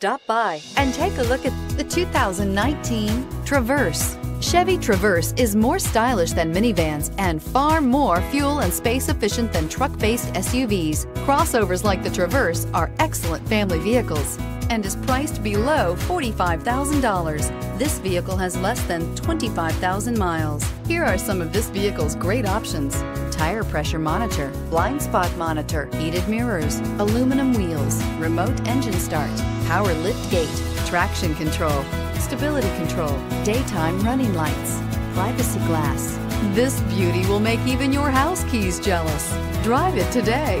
Stop by and take a look at the 2019 Traverse. Chevy Traverse is more stylish than minivans and far more fuel and space efficient than truck-based SUVs. Crossovers like the Traverse are excellent family vehicles and is priced below $45,000. This vehicle has less than 25,000 miles. Here are some of this vehicle's great options: tire pressure monitor, blind spot monitor, heated mirrors, aluminum wheels, remote engine start, power lift gate, traction control, stability control, daytime running lights, privacy glass. This beauty will make even your house keys jealous. Drive it today.